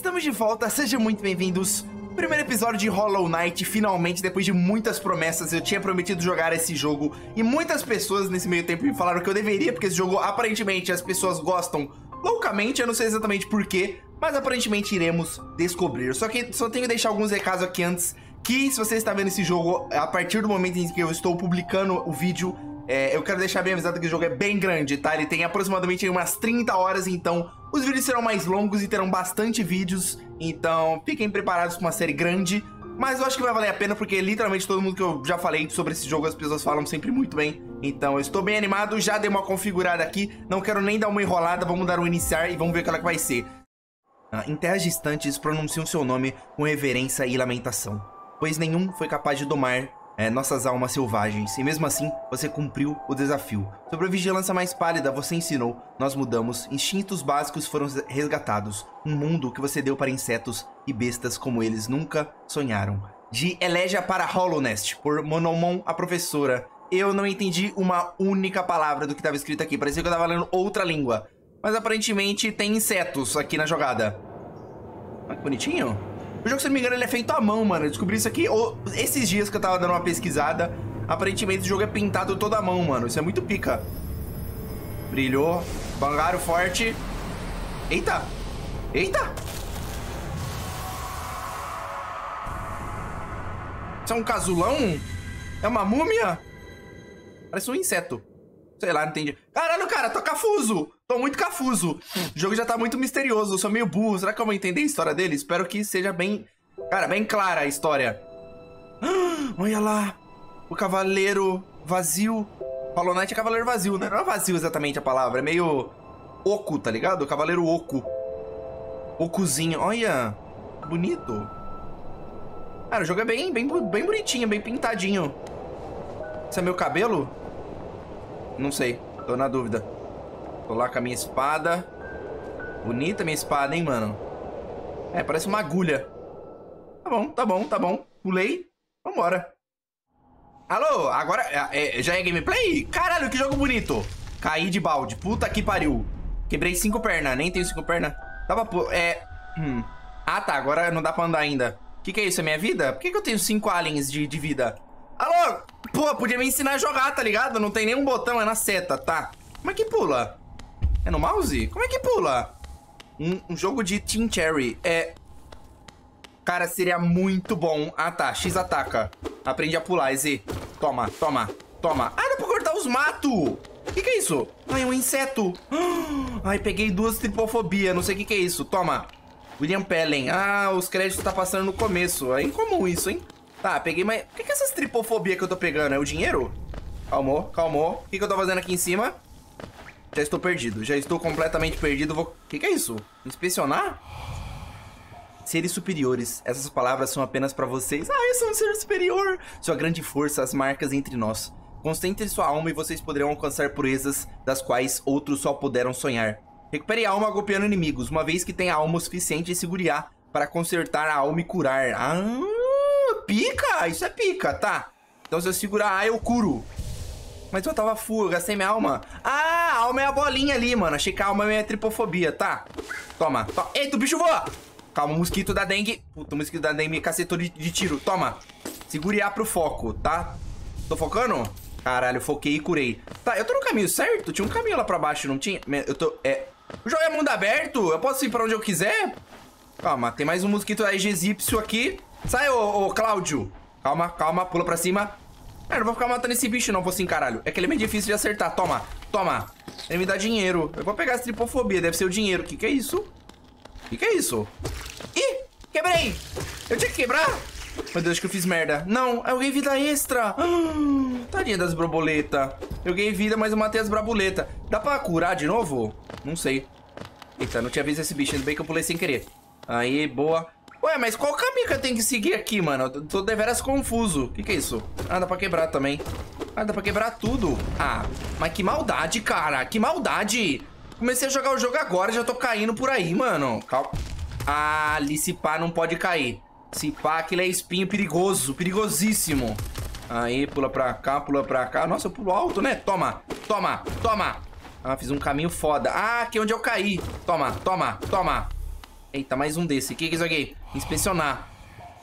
Estamos de volta, sejam muito bem-vindos. Primeiro episódio de Hollow Knight, finalmente, depois de muitas promessas. Eu tinha prometido jogar esse jogo e muitas pessoas nesse meio tempo me falaram que eu deveria, porque esse jogo, aparentemente, as pessoas gostam loucamente, eu não sei exatamente porquê, mas aparentemente iremos descobrir. Só que só tenho que deixar alguns recados aqui antes, que se você está vendo esse jogo, a partir do momento em que eu estou publicando o vídeo, eu quero deixar bem avisado que o jogo é bem grande, tá? Ele tem aproximadamente umas 30 horas, então os vídeos serão mais longos e terão bastante vídeos, então fiquem preparados para uma série grande. Mas eu acho que vai valer a pena, porque literalmente todo mundo que eu já falei sobre esse jogo, as pessoas falam sempre muito bem. Então eu estou bem animado, já dei uma configurada aqui, não quero nem dar uma enrolada, vamos dar um iniciar e vamos ver qual é que vai ser. Em terras distantes pronunciam seu nome com reverência e lamentação, pois nenhum foi capaz de domar nossas almas selvagens, e mesmo assim você cumpriu o desafio. Sobre a vigilância mais pálida você ensinou, nós mudamos, instintos básicos foram resgatados, um mundo que você deu para insetos e bestas como eles nunca sonharam. De Elegia para Hallownest, por Monomon, a professora. Eu não entendi uma única palavra do que estava escrito aqui, parecia que eu estava lendo outra língua, mas aparentemente tem insetos aqui na jogada. Olha que bonitinho. O jogo, se não me engano, ele é feito à mão, mano. Eu descobri isso aqui esses dias que eu tava dando uma pesquisada. Aparentemente, o jogo é pintado todo à mão, mano. Isso é muito pica. Brilhou. Bangaram forte. Eita. Eita. Isso é um casulão? É uma múmia? Parece um inseto. Sei lá, não entendi. Caralho, cara, tô cafuso. Tô muito cafuso. O jogo já tá muito misterioso, eu sou meio burro. Será que eu vou entender a história dele? Espero que seja bem... Cara, bem clara a história. Olha lá. O cavaleiro vazio. Hollow Knight é cavaleiro vazio, né? Não é vazio exatamente a palavra. É meio... oco, tá ligado? Cavaleiro oco. Ocozinho. Olha. Bonito. Cara, o jogo é bem bonitinho, bem pintadinho. Esse é meu cabelo? Não sei. Tô na dúvida. Tô lá com a minha espada. Bonita minha espada, hein, mano? É, parece uma agulha. Tá bom, tá bom, tá bom. Pulei. Vambora. Alô, agora já é gameplay? Caralho, que jogo bonito. Caí de balde. Puta que pariu. Quebrei 5 pernas. Nem tenho 5 pernas. Dava pra... Ah, tá. Agora não dá pra andar ainda. Que é isso? É minha vida? Por que eu tenho 5 aliens de vida? Alô? Pô, podia me ensinar a jogar, tá ligado? Não tem nenhum botão. É na seta, tá? Como é que pula? É no mouse? Como é que pula? Um jogo de Team Cherry. Cara, seria muito bom. Ah, tá. X ataca. Aprende a pular, Z. Toma, toma, toma. Ah, dá pra cortar os matos. Que é isso? Ai, um inseto. Ai, peguei 2 tripofobia. Não sei o que é isso. Toma. William Pellen. Ah, os créditos tá passando no começo. É incomum isso, hein? Tá, peguei mais... O que é essas tripofobia que eu tô pegando? É o dinheiro? Calmou, calmou. O que eu tô fazendo aqui em cima? Já estou perdido, já estou completamente perdido. Vou... Que é isso? Inspecionar? Seres superiores. Essas palavras são apenas para vocês. Ah, eu sou um ser superior. Sua grande força, as marcas entre nós. Concentre sua alma e vocês poderão alcançar proezas das quais outros só puderam sonhar. Recupere a alma golpeando inimigos, uma vez que tem a alma o suficiente em segurar para consertar a alma e curar. Ah, pica! Isso é pica, tá. Então se eu segurar A, eu curo. Mas eu tava full, eu gastei minha alma. Ah, a alma é a bolinha ali, mano. Achei que a alma é minha tripofobia, tá? Toma, toma. Eita, o bicho voa! Calma, o mosquito da dengue. Puta, o mosquito da dengue me cacetou de tiro. Toma. Segure A pro foco, tá? Tô focando? Caralho, foquei e curei. Tá, eu tô no caminho certo? Tinha um caminho lá pra baixo, não tinha? Eu tô... O jogo é mundo aberto? Eu posso ir pra onde eu quiser? Calma, tem mais um mosquito da egípcio aqui. Sai, ô Cláudio. Calma, calma, pula pra cima. Cara, não vou ficar matando esse bicho não, vou sim, caralho. É que ele é meio difícil de acertar. Toma, toma. Ele me dá dinheiro. Eu vou pegar essa tripofobia, deve ser o dinheiro. Que é isso? Que é isso? Ih, quebrei. Eu tinha que quebrar? Meu Deus, acho que eu fiz merda. Não, eu ganhei vida extra. Tadinha das borboletas. Eu ganhei vida, mas eu matei as borboletas. Dá pra curar de novo? Não sei. Eita, não tinha visto esse bicho, ainda bem que eu pulei sem querer. Aí, boa. Ué, mas qual caminho que eu tenho que seguir aqui, mano? Eu tô deveras confuso. Que é isso? Ah, dá pra quebrar também. Ah, dá pra quebrar tudo. Ah, mas que maldade, cara. Que maldade. Comecei a jogar o jogo agora, já tô caindo por aí, mano. Calma. Ah, ali se pá não pode cair. Se pá, aquilo é espinho perigoso. Perigosíssimo. Aí, pula pra cá, pula pra cá. Nossa, eu pulo alto, né? Toma, toma, toma. Ah, fiz um caminho foda. Ah, aqui é onde eu caí. Toma, toma, toma. Eita, mais um desse. O que é isso aqui? Inspecionar.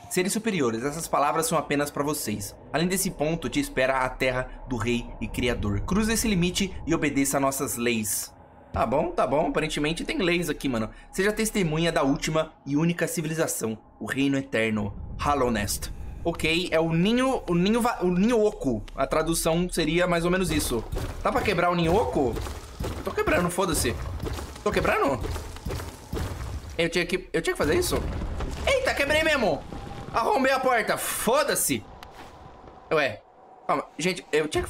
Seres superiores, essas palavras são apenas para vocês. Além desse ponto, te espera a terra do rei e criador. Cruze esse limite e obedeça a nossas leis. Tá bom, tá bom. Aparentemente tem leis aqui, mano. Seja testemunha da última e única civilização, o reino eterno, Hallownest. Ok, é o ninho oco. A tradução seria mais ou menos isso. Dá pra quebrar o ninho oco? Tô quebrando, foda-se. Tô quebrando? Eu tinha que fazer isso? Eita, quebrei mesmo! Arrombei a porta, foda-se! Ué, calma, gente, eu tinha que...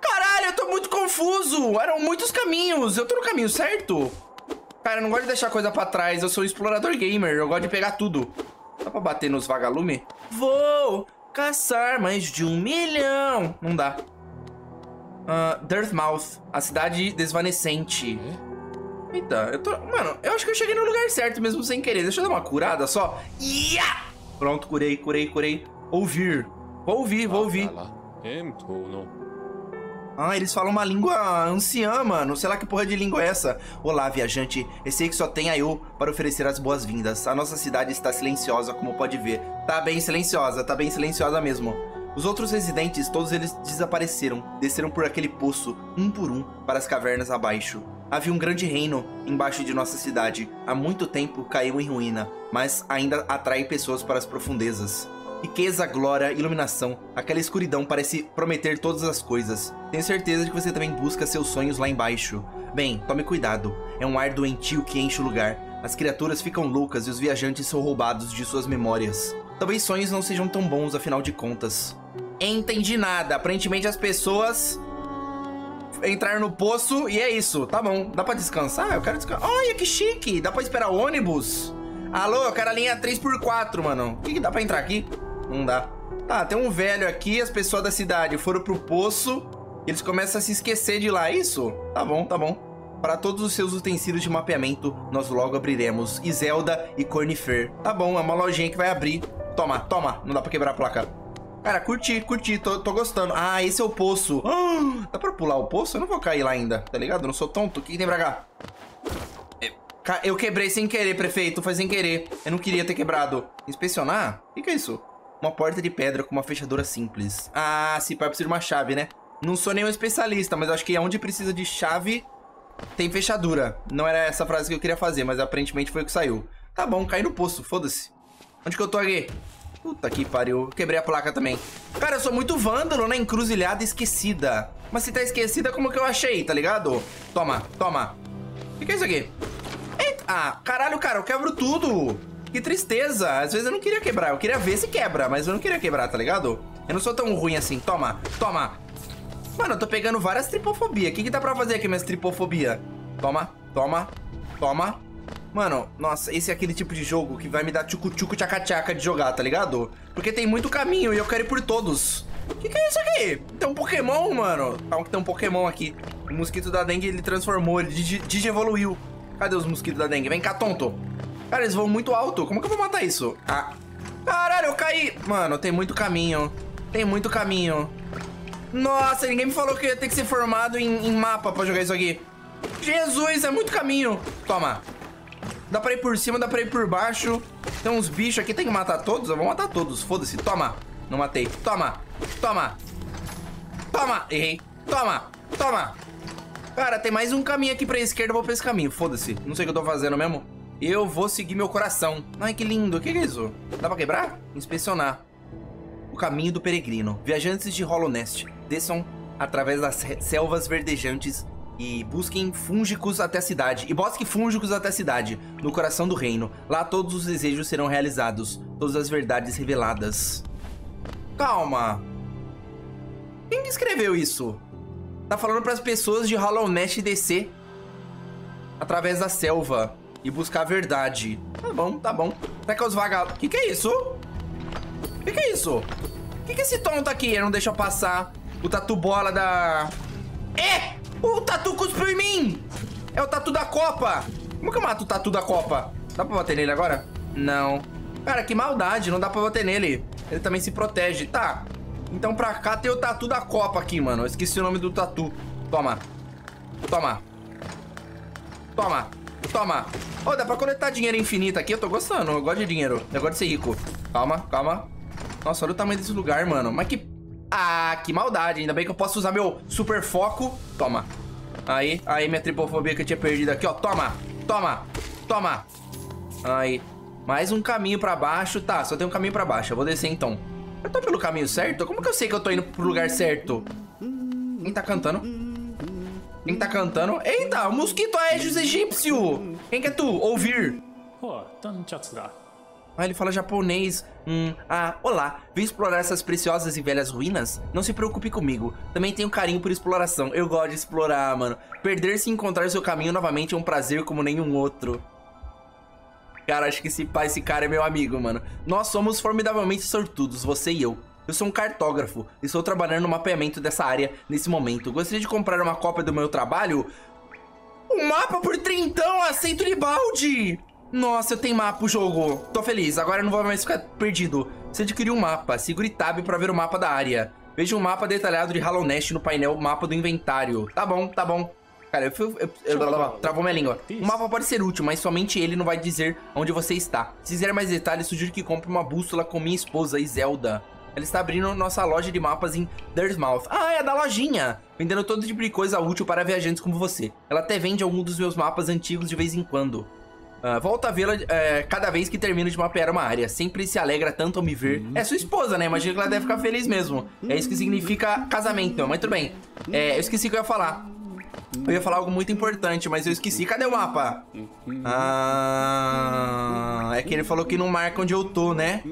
Caralho, eu tô muito confuso! Eram muitos caminhos, eu tô no caminho certo? Cara, eu não gosto de deixar coisa pra trás, eu sou um explorador gamer, eu gosto de pegar tudo. Dá pra bater nos vagalumes? Vou caçar mais de 1 milhão! Não dá. Deathmouth, a cidade desvanecente. Eita, eu tô... Mano, eu acho que eu cheguei no lugar certo mesmo sem querer. Deixa eu dar uma curada só. Yeah! Pronto, curei, curei, curei. Ouvir. Vou ouvir, vou ouvir. Ah, eles falam uma língua anciã, mano. Sei lá que porra de língua é essa. Olá, viajante. Eu sei que só tem a eu para oferecer as boas-vindas. A nossa cidade está silenciosa, como pode ver. Tá bem silenciosa mesmo. Os outros residentes, todos eles desapareceram. Desceram por aquele poço, um por um, para as cavernas abaixo. Havia um grande reino embaixo de nossa cidade. Há muito tempo caiu em ruína, mas ainda atrai pessoas para as profundezas. Riqueza, glória, iluminação. Aquela escuridão parece prometer todas as coisas. Tenho certeza de que você também busca seus sonhos lá embaixo. Bem, tome cuidado. É um ar doentio que enche o lugar. As criaturas ficam loucas e os viajantes são roubados de suas memórias. Talvez sonhos não sejam tão bons, afinal de contas. Entendi nada. Aparentemente as pessoas... entrar no poço e é isso. Tá bom. Dá pra descansar? Eu quero descansar. Olha, que chique. Dá pra esperar o ônibus? Alô, eu quero a linha 3x4, mano. O que dá pra entrar aqui? Não dá. Tá, tem um velho aqui. As pessoas da cidade foram pro poço. Eles começam a se esquecer de lá. É isso? Tá bom, tá bom. Para todos os seus utensílios de mapeamento, nós logo abriremos. Iselda e Cornifer. Tá bom, é uma lojinha que vai abrir. Toma, toma. Não dá pra quebrar a placa. Cara, curti, curti, tô gostando. Ah, esse é o poço. Dá pra pular o poço? Eu não vou cair lá ainda, tá ligado? Eu não sou tonto. O que tem pra cá? Eu quebrei sem querer, prefeito. Foi sem querer. Eu não queria ter quebrado. Inspecionar? O que é isso? Uma porta de pedra com uma fechadura simples. Ah, se pá, precisa de uma chave, né? Não sou nenhum especialista, mas acho que onde precisa de chave, tem fechadura. Não era essa frase que eu queria fazer, mas aparentemente foi o que saiu. Tá bom, caí no poço, foda-se. Onde que eu tô aqui? Puta que pariu. Quebrei a placa também. Cara, eu sou muito vândalo na encruzilhada esquecida. Mas se tá esquecida, como que eu achei, tá ligado? Toma, toma. O que é isso aqui? Eita. Ah, caralho, cara, eu quebro tudo. Que tristeza. Às vezes eu não queria quebrar. Eu queria ver se quebra, mas eu não queria quebrar, tá ligado? Eu não sou tão ruim assim. Toma, toma. Mano, eu tô pegando várias tripofobias. O que dá pra fazer aqui, minhas tripofobia? Toma, toma, toma. Mano, nossa, esse é aquele tipo de jogo que vai me dar tchucu-tchucu, tchaca-tchaca de jogar, tá ligado? Porque tem muito caminho e eu quero ir por todos. Que é isso aqui? Tem um Pokémon, mano. Calma que tem um Pokémon aqui. O mosquito da dengue, ele transformou, ele digievoluiu. Cadê os mosquitos da dengue? Vem cá, tonto. Cara, eles voam muito alto. Como que eu vou matar isso? Ah, caralho, eu caí. Mano, tem muito caminho. Tem muito caminho. Nossa, ninguém me falou que eu ia ter que ser formado em mapa pra jogar isso aqui. Jesus, é muito caminho. Toma. Dá pra ir por cima, dá pra ir por baixo. Tem uns bichos aqui, tem que matar todos? Eu vou matar todos, foda-se, toma. Não matei, toma, toma. Toma, errei, toma, toma. Cara, tem mais um caminho aqui pra esquerda, eu vou pra esse caminho, foda-se. Não sei o que eu tô fazendo mesmo. Eu vou seguir meu coração. Ai, que lindo, o que é isso? Dá pra quebrar? Inspecionar. O caminho do peregrino. Viajantes de Hallownest, desçam através das selvas verdejantes e busquem fúngicos até a cidade. E busque fúngicos até a cidade, no coração do reino. Lá todos os desejos serão realizados, todas as verdades reveladas. Calma. Quem que escreveu isso? Tá falando pras pessoas de Hallownest descer através da selva e buscar a verdade. Tá bom, tá bom. Será que é os vagalumes? Que é isso? Que é isso? Que é esse tonto aqui? Ele não deixa passar. O tatu bola da... É! O tatu cuspiu em mim! É o tatu da Copa! Como que eu mato o tatu da Copa? Dá pra bater nele agora? Não. Cara, que maldade, não dá pra bater nele. Ele também se protege. Tá. Então pra cá tem o tatu da Copa aqui, mano. Eu esqueci o nome do tatu. Toma. Toma. Toma. Toma. Ó, dá pra coletar dinheiro infinito aqui. Eu tô gostando. Eu gosto de dinheiro. Eu gosto de ser rico. Calma, calma. Nossa, olha o tamanho desse lugar, mano. Mas que... Ah, que maldade. Ainda bem que eu posso usar meu super foco. Toma. Aí, aí minha tripofobia que eu tinha perdido aqui, ó. Toma, toma, toma. Aí. Mais um caminho pra baixo. Tá, só tem um caminho pra baixo. Eu vou descer, então. Eu tô pelo caminho certo? Como que eu sei que eu tô indo pro lugar certo? Quem tá cantando? Quem tá cantando? Eita, o mosquito Aedes egípcio! Quem que é tu? Ouvir. Ah, ele fala japonês. Ah, olá. Vim explorar essas preciosas e velhas ruínas? Não se preocupe comigo. Também tenho carinho por exploração. Eu gosto de explorar, mano. Perder-se e encontrar seu caminho novamente é um prazer como nenhum outro. Cara, acho que esse cara é meu amigo, mano. Nós somos formidavelmente sortudos, você e eu. Eu sou um cartógrafo e estou trabalhando no mapeamento dessa área nesse momento. Gostaria de comprar uma cópia do meu trabalho? Um mapa por trintão, aceito de balde! Nossa, eu tenho mapa o jogo. Tô feliz, agora eu não vou mais ficar perdido. Você adquiriu um mapa, segure tab pra ver o mapa da área. Veja um mapa detalhado de Hallownest no painel mapa do inventário. Tá bom, tá bom. Cara, travou minha língua. O mapa pode ser útil, mas somente ele não vai dizer onde você está. Se quiser mais detalhes, sugiro que compre uma bússola com minha esposa, Iselda. Ela está abrindo nossa loja de mapas em Dersmouth. Ah, é da lojinha! Vendendo todo tipo de coisa útil para viajantes como você. Ela até vende algum dos meus mapas antigos de vez em quando. Volta a vê-la cada vez que termino de mapear uma área. Sempre se alegra tanto ao me ver. É sua esposa, né? Imagina que ela deve ficar feliz mesmo. É isso que significa casamento, mas tudo bem. É, eu esqueci que eu ia falar. Eu ia falar algo muito importante, mas eu esqueci. Cadê o mapa? Ah, é que ele falou que não marca onde eu tô, né?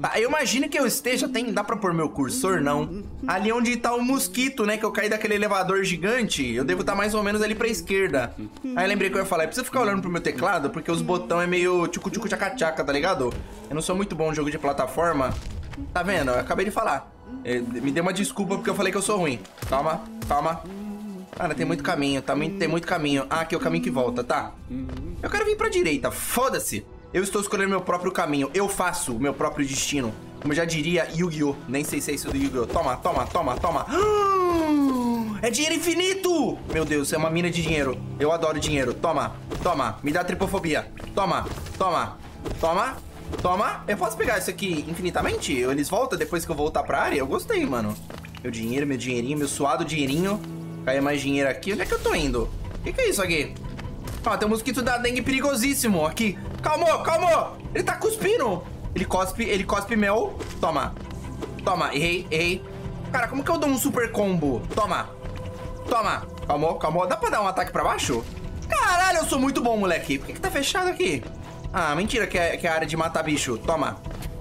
Tá, eu imagino que eu esteja... Dá pra pôr meu cursor? Não. Ali onde tá o mosquito, né? Que eu caí daquele elevador gigante. Eu devo estar mais ou menos ali pra esquerda. Aí eu lembrei que eu ia falar. Eu preciso ficar olhando pro meu teclado, porque os botões é meio tchucu-tchucu-tchaca-tchaca, tá ligado? Eu não sou muito bom em jogo de plataforma. Tá vendo? Eu acabei de falar. Me deu uma desculpa porque eu falei que eu sou ruim. Calma, calma. Cara, tem muito caminho, tem muito caminho. Ah, aqui é o caminho que volta, tá? Eu quero vir pra direita, foda-se. Eu estou escolhendo meu próprio caminho. Eu faço o meu próprio destino. Como eu já diria, Yu-Gi-Oh! Nem sei se é isso do Yu-Gi-Oh! Toma, toma, toma, toma. É dinheiro infinito! Meu Deus, é uma mina de dinheiro. Eu adoro dinheiro. Toma, toma. Me dá tripofobia. Toma, toma, toma, toma. Eu posso pegar isso aqui infinitamente? Eles voltam depois que eu voltar pra área? Eu gostei, mano. Meu dinheiro, meu dinheirinho, meu suado dinheirinho. Caiu mais dinheiro aqui. Onde é que eu tô indo? O que é isso aqui? Ah, tem um mosquito da dengue perigosíssimo aqui. Calmou, calmou. Ele tá cuspindo. Ele cospe mel. Toma. Toma, errei, errei. Cara, como que eu dou um super combo? Toma. Toma. Calmou, calmou. Dá pra dar um ataque pra baixo? Caralho, eu sou muito bom, moleque. Por que tá fechado aqui? Ah, mentira que é a área de matar bicho. Toma.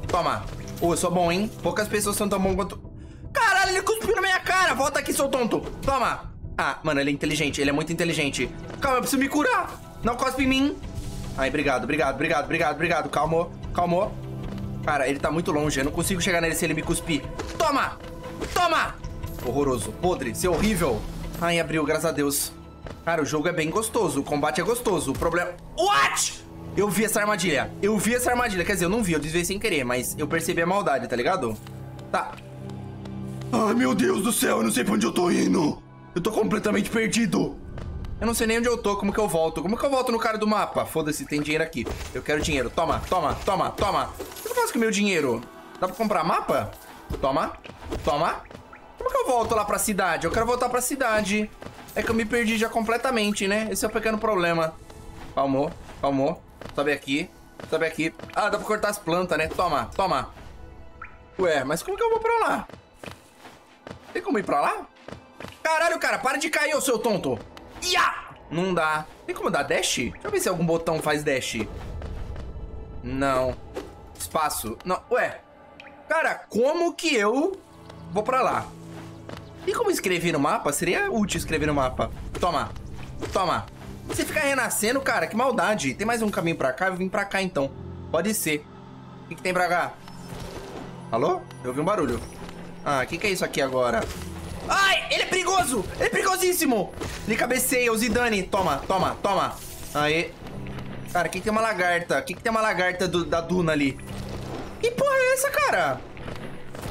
Toma. Ô, eu sou bom, hein? Poucas pessoas são tão bom quanto... Caralho, ele cuspiu na minha cara. Volta aqui, seu tonto. Toma. Ah, mano, ele é inteligente. Ele é muito inteligente. Calma, eu preciso me curar. Não cospe em mim. Ai, obrigado, obrigado, obrigado, obrigado, obrigado. Calmou, calmou. Cara, ele tá muito longe. Eu não consigo chegar nele se ele me cuspir. Toma! Toma! Horroroso, podre, seu horrível. Ai, abriu, graças a Deus. Cara, o jogo é bem gostoso. O combate é gostoso. O problema... What? Eu vi essa armadilha. Eu vi essa armadilha. Quer dizer, eu não vi. Eu desviei sem querer. Mas eu percebi a maldade, tá ligado? Tá. Ai, meu Deus do céu. Eu não sei pra onde eu tô indo. Eu tô completamente perdido. Eu não sei nem onde eu tô, como que eu volto? Como que eu volto no cara do mapa? Foda-se, tem dinheiro aqui. Eu quero dinheiro. Toma, toma, toma, toma. O que eu faço com o meu dinheiro? Dá pra comprar mapa? Toma, toma. Como que eu volto lá pra cidade? Eu quero voltar pra cidade. É que eu me perdi já completamente, né? Esse é o pequeno problema. Calmou, calmou. Sobe aqui, sobe aqui. Ah, dá pra cortar as plantas, né? Toma, toma. Ué, mas como que eu vou pra lá? Tem como ir pra lá? Caralho, cara, para de cair, ô seu tonto. Ia! Não dá. Tem como dar dash? Deixa eu ver se algum botão faz dash. Não. Espaço. Não. Ué. Cara, como que eu vou pra lá? Tem como escrever no mapa? Seria útil escrever no mapa. Toma. Toma. Você fica renascendo, cara. Que maldade. Tem mais um caminho pra cá? Eu vim pra cá, então. Pode ser. O que tem pra cá? Alô? Eu ouvi um barulho. Ah, o que é isso aqui agora? Ai, ele é perigoso! Ele é perigosíssimo! Ele cabeceia, o Zidane. Toma, toma, toma. Aí. Cara, aqui tem uma lagarta. Aqui tem uma lagarta da duna ali. Que porra é essa, cara?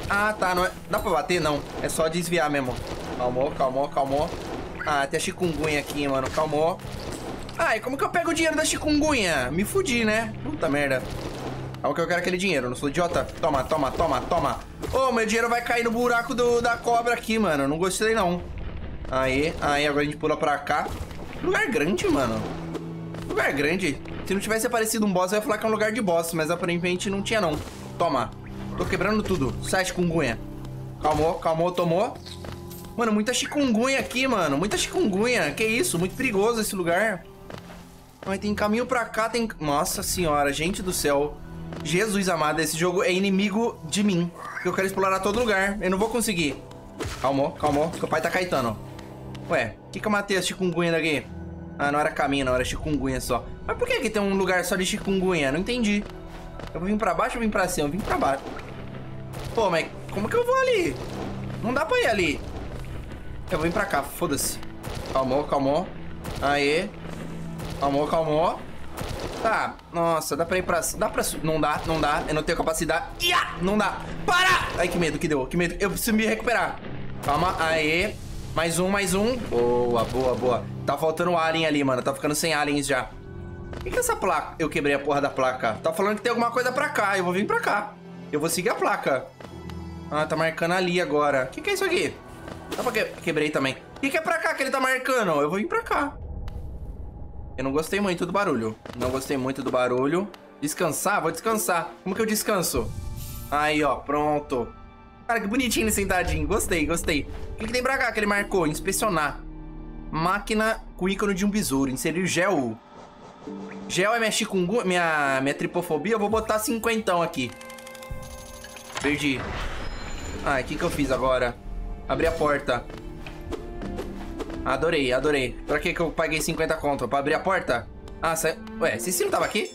Ah, tá. Não é... Dá pra bater? Não. É só desviar mesmo. Calmou, calmou, calmou. Ah, tem a chikungunya aqui, mano. Calmou. Ah, e como que eu pego o dinheiro da chikungunya? Me fudi, né? Puta merda. Calma que eu quero aquele dinheiro, não sou idiota. Toma, toma, toma, toma. Ô, meu dinheiro vai cair no buraco da cobra aqui, mano. Não gostei, não. Aí, agora a gente pula pra cá. Lugar grande, mano. Lugar grande. Se não tivesse aparecido um boss, eu ia falar que é um lugar de boss. Mas aparentemente não tinha, não. Toma. Tô quebrando tudo. Sai, chikungunya. Calmou, calmou, tomou. Mano, muita chikungunya aqui, mano. Muita chikungunya. Que isso? Muito perigoso esse lugar. Mas tem caminho pra cá, tem... Nossa senhora, gente do céu. Jesus amado, esse jogo é inimigo de mim. Eu quero explorar todo lugar. Eu não vou conseguir. Calmou, calmou. Seu pai tá caetano. Ué, o que que eu matei a chikungunya daqui? Ah, não era caminho, não. Era chikungunya só. Mas por que que tem um lugar só de chikungunya? Não entendi. Eu vim pra baixo ou vim pra cima? Eu vim pra baixo. Pô, mas como que eu vou ali? Não dá pra ir ali. Eu vim pra cá, foda-se. Calmou, calmou. Aê. Calmou, calmou. Tá, nossa, dá pra ir pra... Dá pra... Não dá, não dá. Eu não tenho capacidade. Ia! Não dá. Para! Ai, que medo, que deu, que medo. Eu preciso me recuperar. Calma, aê. Mais um, mais um. Boa, boa, boa. Tá faltando alien ali, mano. Tá ficando sem aliens já. O que que é essa placa? Eu quebrei a porra da placa. Tá falando que tem alguma coisa pra cá. Eu vou vir pra cá. Eu vou seguir a placa. Ah, tá marcando ali agora. O que que é isso aqui? Dá pra quebrei também. O que que é pra cá que ele tá marcando? Eu vou vir pra cá. Eu não gostei muito do barulho. Não gostei muito do barulho. Descansar? Vou descansar. Como que eu descanso? Aí, ó. Pronto. Cara, que bonitinho ele sentadinho. Gostei, gostei. O que que tem pra cá que ele marcou? Inspecionar. Máquina com ícone de um besouro. Inserir gel. Gel é minha chikungunya, minha tripofobia. Eu vou botar 50 aqui. Perdi. Ah, o que que eu fiz agora? Abri a porta. Adorei, adorei. Pra que que eu paguei 50 conto? Pra abrir a porta? Ah, saiu... Ué, esse sino tava aqui?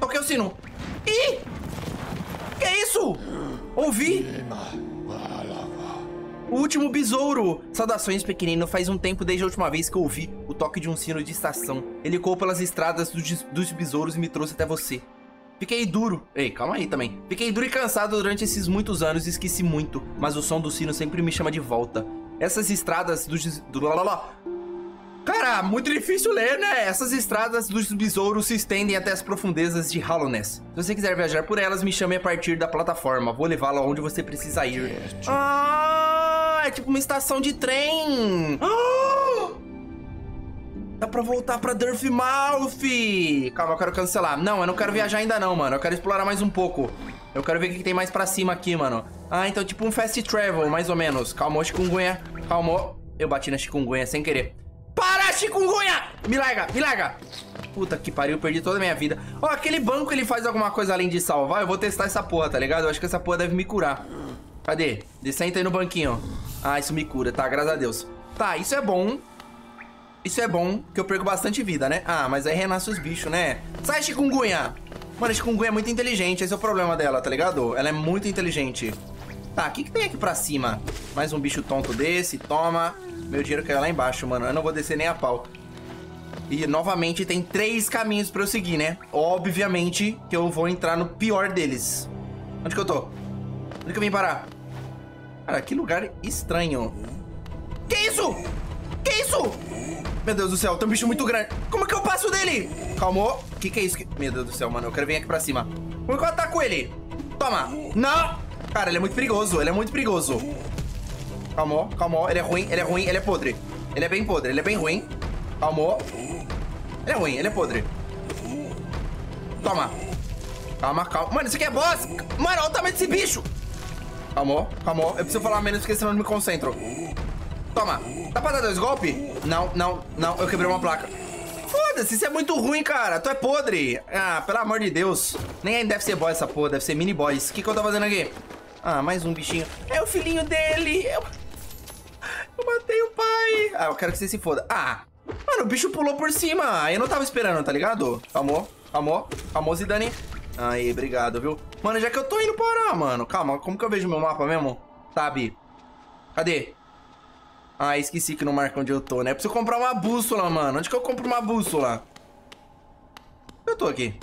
Toquei o sino. Ih! Que isso? Ouvi! O último besouro! Saudações, pequenino. Faz um tempo desde a última vez que eu ouvi o toque de um sino de estação. Ele ecoou pelas estradas dos besouros e me trouxe até você. Fiquei duro. Ei, calma aí também. Fiquei duro e cansado durante esses muitos anos e esqueci muito. Mas o som do sino sempre me chama de volta. Essas estradas dos... Cara, muito difícil ler, né? Essas estradas dos besouros se estendem até as profundezas de Hallownest. Se você quiser viajar por elas, me chame a partir da plataforma. Vou levá-lo aonde você precisa ir. Ah, é tipo uma estação de trem. Ah! Dá pra voltar pra Durfmouth. Calma, eu quero cancelar. Não, eu não quero viajar ainda não, mano. Eu quero explorar mais um pouco. Eu quero ver o que tem mais pra cima aqui, mano. Ah, então tipo um fast travel, mais ou menos. Calmou, chikungunya. Calmou. Eu bati na chikungunya sem querer. Para, chikungunya! Me larga, me larga. Puta que pariu, perdi toda a minha vida. Ó, aquele banco, ele faz alguma coisa além de salvar? Eu vou testar essa porra, tá ligado? Eu acho que essa porra deve me curar. Cadê? Senta aí no banquinho. Ah, isso me cura, tá? Graças a Deus. Tá, isso é bom. Isso é bom, que eu perco bastante vida, né? Ah, mas aí renasce os bichos, né? Sai, chikungunya! Mano, a chikungunya é muito inteligente, esse é o problema dela, tá ligado? Ela é muito inteligente. Tá, o que que tem aqui pra cima? Mais um bicho tonto desse, toma. Meu dinheiro caiu lá embaixo, mano, eu não vou descer nem a pau. E, novamente, tem 3 caminhos pra eu seguir, né? Obviamente que eu vou entrar no pior deles. Onde que eu tô? Onde que eu vim parar? Cara, que lugar estranho. Que isso? Que isso? Meu Deus do céu, tem um bicho muito grande. Como que eu passo dele? Calmou. Que é isso? Meu Deus do céu, mano. Eu quero vir aqui pra cima. Como que eu ataco ele? Toma. Não. Cara, ele é muito perigoso. Ele é muito perigoso. Calmou, calmou. Ele é ruim, ele é ruim. Ele é podre. Ele é bem podre. Ele é bem ruim. Calmou. Ele é ruim, ele é podre. Toma. Calma, calma. Mano, isso aqui é boss. Mano, olha o tamanho desse bicho. Calmou, calmou. Eu preciso falar menos porque senão eu não me concentro. Toma. Dá pra dar 2 golpes? Não, não, não. Eu quebrei uma placa. Foda-se, isso é muito ruim, cara. Tu é podre. Ah, pelo amor de Deus. Nem ainda deve ser boss essa porra. Deve ser mini boss. O que que eu tô fazendo aqui? Ah, mais um bichinho. É o filhinho dele. Eu matei o pai. Ah, eu quero que você se foda. Ah. Mano, o bicho pulou por cima. Eu não tava esperando, tá ligado? Calmou, calmou. Calmou, Zidane. Aí, obrigado, viu? Mano, já que eu tô indo parar, mano. Calma, como que eu vejo meu mapa mesmo? Sabe? Cadê? Ah, esqueci que não marca onde eu tô, né? Preciso comprar uma bússola, mano. Onde que eu compro uma bússola? Eu tô aqui.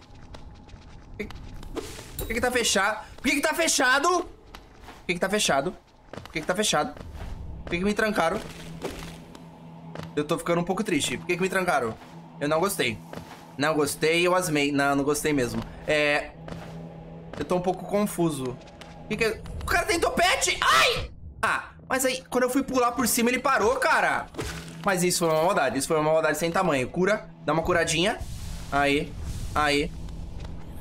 Por que que tá fechado? Por que que tá fechado? Por que que tá fechado? Por que que tá fechado? Por que que me trancaram? Eu tô ficando um pouco triste. Por que que me trancaram? Eu não gostei. Não gostei, eu asmei. Não, não gostei mesmo. É... eu tô um pouco confuso. Que é... O cara tem topete! Ai! Ah, mas aí, quando eu fui pular por cima, ele parou, cara. Mas isso foi uma maldade. Isso foi uma maldade sem tamanho. Cura. Dá uma curadinha. Aí. Aí.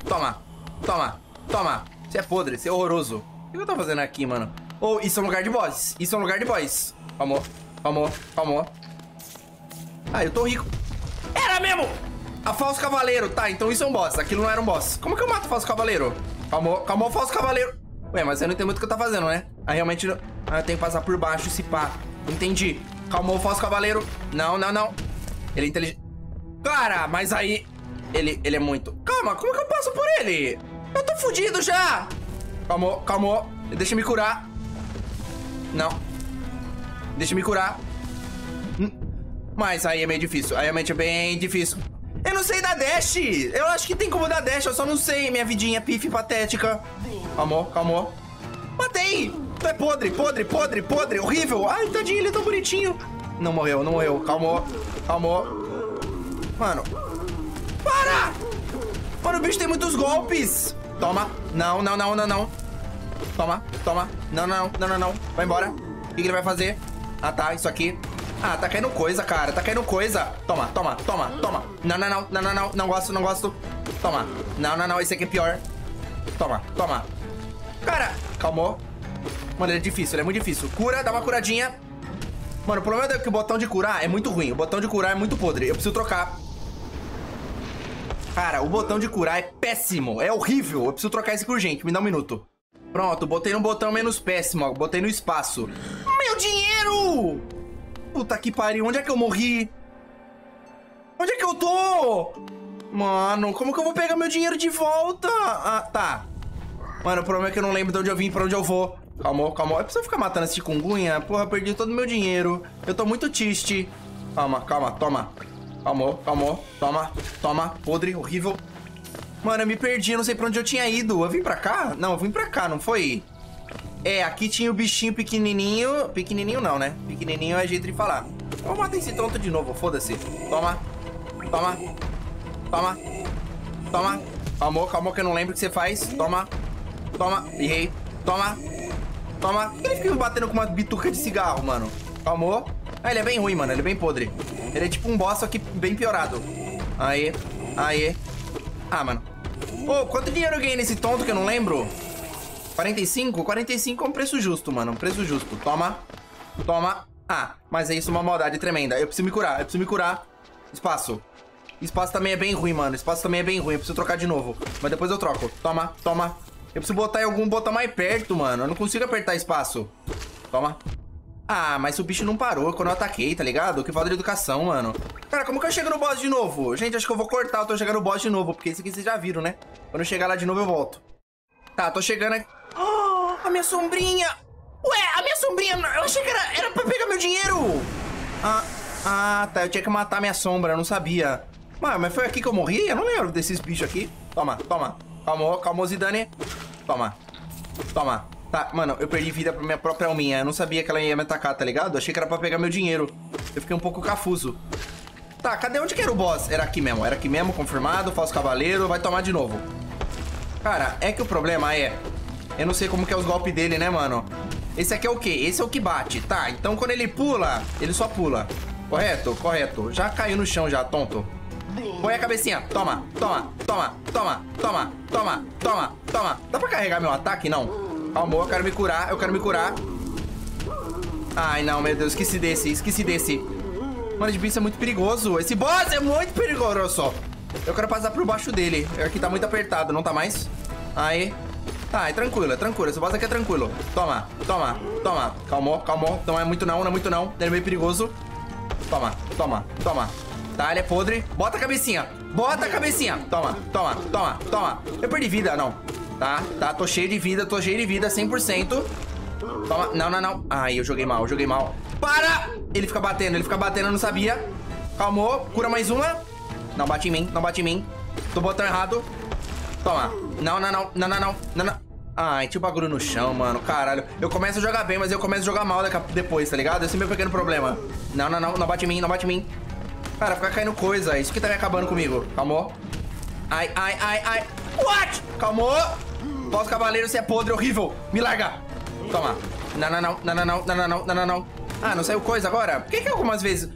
Toma. Toma. Toma. Você é podre. Você é horroroso. O que eu tô fazendo aqui, mano? Oh, isso é um lugar de boss. Isso é um lugar de boss. Calma. Calma. Calma. Ah, eu tô rico. Era mesmo! A falso cavaleiro. Tá, então isso é um boss. Aquilo não era um boss. Como que eu mato o falso cavaleiro? Calma. Calma o falso cavaleiro. Ué, mas eu não entendo muito o que eu tô fazendo, né? Ah, realmente... não... ah, eu tenho que passar por baixo e se pá. Entendi. Calmou o falso cavaleiro. Não, não, não. Ele é inteligente. Cara, mas aí... Ele é muito... Calma, como que eu passo por ele? Eu tô fudido já. Calmou, calmou. Deixa eu me curar. Não. Deixa eu me curar. Mas aí é meio difícil. Aí realmente é bem difícil. Eu não sei dar dash. Eu acho que tem como dar dash. Eu só não sei. Minha vidinha pife patética. Calmou, calmou. Matei. Tu é podre, podre, podre, podre, horrível. Ai, tadinho, ele é tão bonitinho. Não morreu, não morreu. Calmou, calmou. Mano. Para! Mano, o bicho tem muitos golpes. Toma. Não, não, não, não, não. Toma, toma. Não, não, não, não, não. Vai embora. O que ele vai fazer? Ah, tá, isso aqui. Ah, tá caindo coisa, cara. Tá caindo coisa. Toma, toma, toma, toma. Não, não, não, não, não, não. Não gosto, não gosto. Toma. Não, não, não. Esse aqui é pior. Toma, toma. Cara, calmou. Mano, ele é difícil, ele é muito difícil. Cura, dá uma curadinha. Mano, o problema é que o botão de curar é muito ruim. O botão de curar é muito podre. Eu preciso trocar. Cara, o botão de curar é péssimo. É horrível. Eu preciso trocar isso por gente. Me dá um minuto. Pronto, botei no botão menos péssimo. Ó. Botei no espaço. Meu dinheiro! Puta que pariu. Onde é que eu morri? Onde é que eu tô? Mano, como que eu vou pegar meu dinheiro de volta? Ah, tá. Mano, o problema é que eu não lembro de onde eu vim e pra onde eu vou. Calma, calma. Eu preciso ficar matando esse chikungunya? Porra, perdi todo o meu dinheiro. Eu tô muito triste. Calma, calma, toma. Calma, calma. Toma, toma. Podre, horrível. Mano, eu me perdi. Eu não sei pra onde eu tinha ido. Eu vim pra cá? Não, eu vim pra cá, não foi? É, aqui tinha o bichinho pequenininho. Pequenininho não, né? Pequenininho é jeito de falar. Eu vou matar esse tonto de novo, foda-se. Toma, toma. Toma. Toma. Calma, calma, que eu não lembro o que você faz. Toma, toma. Errei. Toma. Toma. Por que ele fica batendo com uma bituca de cigarro, mano? Calmou. Ah, ele é bem ruim, mano. Ele é bem podre. Ele é tipo um boss, só que bem piorado. Aí. Aí. Ah, mano. Ô, quanto dinheiro eu ganhei nesse tonto que eu não lembro? 45? 45 é um preço justo, mano. Um preço justo. Toma. Toma. Ah, mas é isso, uma maldade tremenda. Eu preciso me curar. Eu preciso me curar. Espaço. Espaço também é bem ruim, mano. Espaço também é bem ruim. Eu preciso trocar de novo. Mas depois eu troco. Toma. Toma. Eu preciso botar em algum botão mais perto, mano. Eu não consigo apertar espaço. Toma. Ah, mas o bicho não parou quando eu ataquei, tá ligado? Que falta de educação, mano. Cara, como que eu chego no boss de novo? Gente, acho que eu vou cortar. Eu tô chegando no boss de novo. Porque isso aqui vocês já viram, né? Quando eu chegar lá de novo, eu volto. Tá, tô chegando aqui. Oh, a minha sombrinha. Ué, a minha sombrinha. Eu achei que era pra pegar meu dinheiro. Ah, tá. Eu tinha que matar a minha sombra. Eu não sabia. Mano, mas foi aqui que eu morri? Eu não lembro desses bichos aqui. Toma, toma. Calmou, calmou, Zidane. Toma. Toma. Tá, mano, eu perdi vida pra minha própria alminha. Eu não sabia que ela ia me atacar, tá ligado? Achei que era pra pegar meu dinheiro. Eu fiquei um pouco cafuso. Tá, cadê? Onde que era o boss? Era aqui mesmo, confirmado. Falso cavaleiro, vai tomar de novo. Cara, é que o problema é... eu não sei como que é os golpes dele, né, mano? Esse aqui é o quê? Esse é o que bate. Tá, então quando ele pula, ele só pula. Correto? Correto. Já caiu no chão já, tonto. Põe a cabecinha. Toma, toma, toma, toma, toma, toma, toma, toma. Dá pra carregar meu ataque, não? Calma, eu quero me curar, eu quero me curar. Ai, não, meu Deus, esqueci desse, esqueci desse. Mano, esse bicho é muito perigoso. Esse boss é muito perigoso. Eu quero passar por baixo dele. Aqui tá muito apertado, não tá mais? Aí. Tá, é tranquilo, é tranquilo. Esse boss aqui é tranquilo. Toma, toma, toma. Calma, calma. Não é muito não, não é muito não. Ele é meio perigoso. Toma, toma, toma. Tá, ele é podre. Bota a cabecinha. Bota a cabecinha. Toma, toma, toma, toma. Eu perdi vida, não. Tá, tá, tô cheio de vida, 100%. Toma, não, não, não. Ai, eu joguei mal, Para! Ele fica batendo, eu não sabia. Calmou, cura mais uma. Não bate em mim, não bate em mim. Tô botando errado. Toma. Não, não, não, não, não, não, não, não. Ai, tinha o bagulho no chão, mano, caralho. Eu começo a jogar bem, mas eu começo a jogar mal depois, tá ligado? Esse é o meu pequeno problema. Não, não, não, não bate em mim, não bate em mim. Cara, fica caindo coisa. Isso que tá me acabando comigo. Calmou. Ai, ai, ai, ai. What? Calmou. Nosso cavaleiro, você é podre, horrível. Me larga. Toma. Não, não, não, não, não, não, não, não, não. Ah, não saiu coisa agora? Por que que algumas vezes...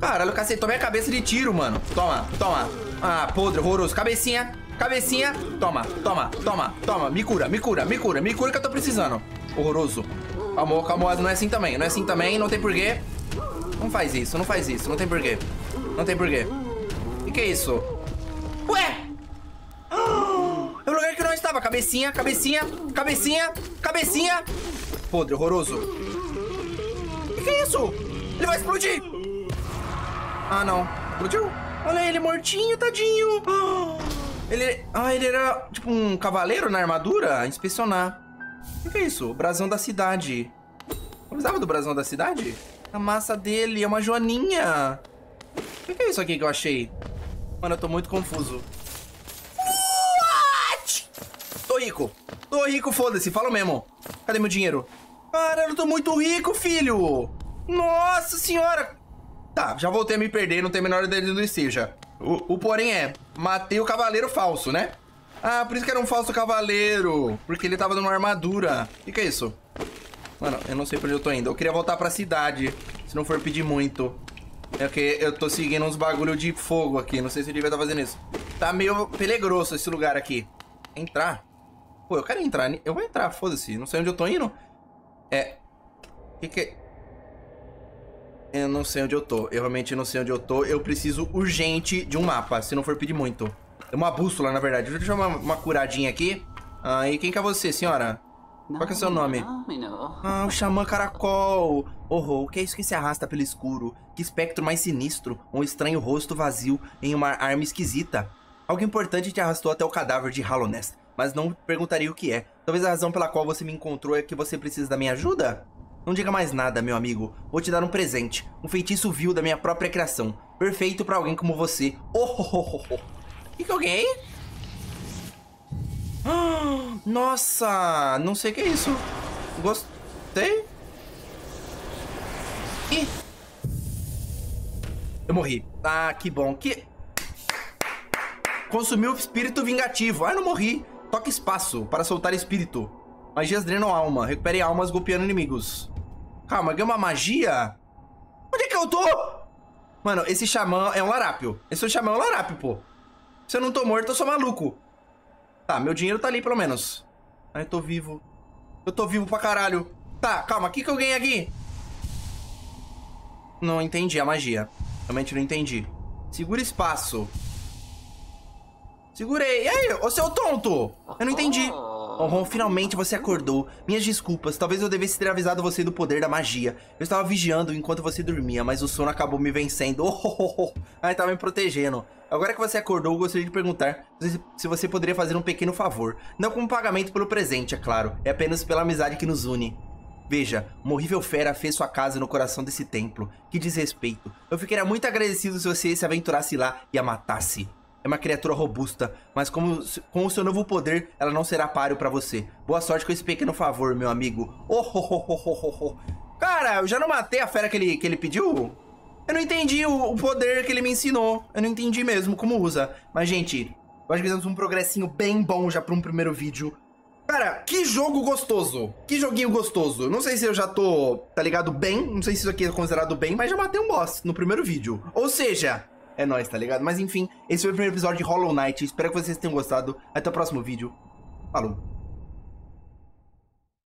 Caralho, cacete, tomei a cabeça de tiro, mano. Toma, toma. Ah, podre, horroroso. Cabecinha, cabecinha. Toma, toma, toma, toma. Me cura, me cura, me cura. Me cura que eu tô precisando. Horroroso. Calmou, calmou. Não é assim também, não é assim também. Não tem porquê. Não faz isso, não faz isso. Não tem porquê. Não tem porquê. O que é isso? Ué! É um lugar que eu não estava. Cabecinha, cabecinha, cabecinha, cabecinha. Podre, horroroso. O que é isso? Ele vai explodir. Ah, não. Explodiu? Olha ele mortinho, tadinho. Ele... Ah, ele era tipo um cavaleiro na armadura? Inspecionar. O que é isso? O brasão da cidade. Eu precisava do brasão da cidade? A massa dele é uma joaninha. O que é isso aqui que eu achei? Mano, eu tô muito confuso. What? Tô rico. Tô rico, foda-se. Falo mesmo. Cadê meu dinheiro? Caralho, eu tô muito rico, filho. Nossa senhora. Tá, já voltei a me perder. Não tem a menor ideia do que seja. O porém é, matei o cavaleiro falso, né? Ah, por isso que era um falso cavaleiro. Porque ele tava numa armadura. O que é isso? Mano, eu não sei pra onde eu tô indo. Eu queria voltar pra cidade. Se não for pedir muito. É que eu tô seguindo uns bagulho de fogo aqui. Não sei se ele vai estar fazendo isso. Tá meio pelegroso esse lugar aqui. Entrar? Pô, eu quero entrar. Eu vou entrar, foda-se. Não sei onde eu tô indo. É. O que Eu não sei onde eu tô. Eu realmente não sei onde eu tô. Eu preciso urgente de um mapa. Se não for pedir muito. É uma bússola, na verdade. Deixa eu dar uma curadinha aqui. Ah, e quem que é você, senhora? Qual que é o seu nome? Ah, o Xamã Caracol. Oh, o que é isso que se arrasta pelo escuro? Que espectro mais sinistro. Um estranho rosto vazio em uma arma esquisita. Algo importante te arrastou até o cadáver de Hallownest, mas não perguntaria o que é. Talvez a razão pela qual você me encontrou é que você precisa da minha ajuda? Não diga mais nada, meu amigo. Vou te dar um presente. Um feitiço vil da minha própria criação. Perfeito pra alguém como você. O que é alguém? Nossa, não sei o que é isso. Gostei. Ih. Eu morri. Ah, que bom. Que... Consumiu o espírito vingativo. Ah, eu não morri. Toque espaço para soltar espírito. Magias drenam alma. Recupere almas golpeando inimigos. Calma, ganhei uma magia? Onde é que eu tô? Mano, esse xamã é um larápio. Esse xamã é um larápio, pô. Se eu não tô morto, eu sou maluco. Tá, meu dinheiro tá ali, pelo menos. Ai, eu tô vivo. Eu tô vivo pra caralho. Tá, calma, o que que eu ganhei aqui? Não entendi a magia. Realmente não entendi. Segura espaço. Segurei. E aí, ô seu tonto? Eu não entendi. Oh, finalmente você acordou. Minhas desculpas, talvez eu devesse ter avisado você do poder da magia. Eu estava vigiando enquanto você dormia, mas o sono acabou me vencendo. Ai, tava me protegendo. Agora que você acordou, eu gostaria de perguntar se você poderia fazer um pequeno favor. Não como pagamento pelo presente, é claro. É apenas pela amizade que nos une. Veja, uma horrível fera fez sua casa no coração desse templo. Que desrespeito. Eu ficaria muito agradecido se você se aventurasse lá e a matasse. É uma criatura robusta, mas com o seu novo poder, ela não será páreo pra você. Boa sorte com esse pequeno favor, meu amigo. Cara, eu já não matei a fera que ele pediu? Eu não entendi o poder que ele me ensinou. Eu não entendi mesmo como usa. Mas, gente, eu acho que fizemos um progressinho bem bom já para um primeiro vídeo. Cara, que jogo gostoso. Que joguinho gostoso. Não sei se eu já tô, tá ligado, bem. Não sei se isso aqui é considerado bem, mas já matei um boss no primeiro vídeo. Ou seja, é nóis, tá ligado? Mas, enfim, esse foi o primeiro episódio de Hollow Knight. Espero que vocês tenham gostado. Até o próximo vídeo. Falou.